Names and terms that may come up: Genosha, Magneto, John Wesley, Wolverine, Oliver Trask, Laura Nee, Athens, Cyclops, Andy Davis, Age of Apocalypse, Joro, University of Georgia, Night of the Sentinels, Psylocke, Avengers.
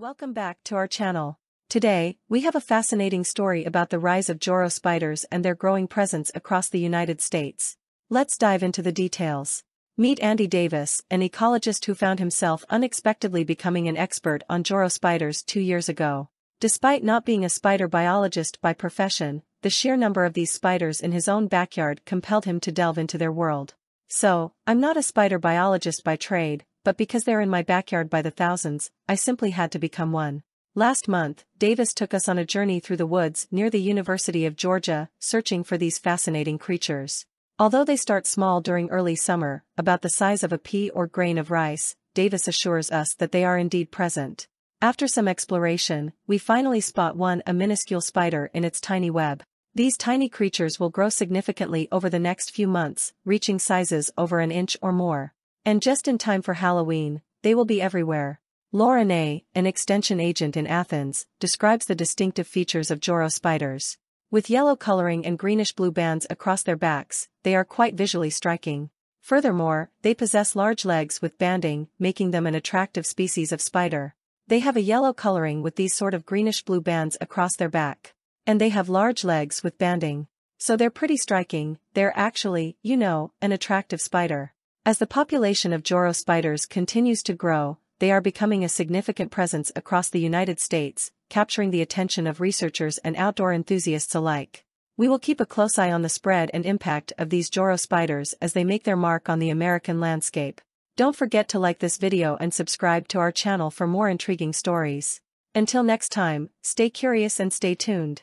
Welcome back to our channel. Today, we have a fascinating story about the rise of Joro spiders and their growing presence across the United States. Let's dive into the details. Meet Andy Davis, an ecologist who found himself unexpectedly becoming an expert on Joro spiders 2 years ago. Despite not being a spider biologist by profession, the sheer number of these spiders in his own backyard compelled him to delve into their world. "So, I'm not a spider biologist by trade, but because they're in my backyard by the thousands, I simply had to become one." Last month, Davis took us on a journey through the woods near the University of Georgia, searching for these fascinating creatures. Although they start small during early summer, about the size of a pea or grain of rice, Davis assures us that they are indeed present. After some exploration, we finally spot one, a minuscule spider in its tiny web. These tiny creatures will grow significantly over the next few months, reaching sizes over an inch or more. And just in time for Halloween, they will be everywhere. Laura Nee, an extension agent in Athens, describes the distinctive features of Joro spiders. With yellow coloring and greenish-blue bands across their backs, they are quite visually striking. Furthermore, they possess large legs with banding, making them an attractive species of spider. They have a yellow coloring with these sort of greenish-blue bands across their back. And they have large legs with banding. So they're pretty striking. They're actually, an attractive spider. As the population of Joro spiders continues to grow, they are becoming a significant presence across the United States, capturing the attention of researchers and outdoor enthusiasts alike. We will keep a close eye on the spread and impact of these Joro spiders as they make their mark on the American landscape. Don't forget to like this video and subscribe to our channel for more intriguing stories. Until next time, stay curious and stay tuned.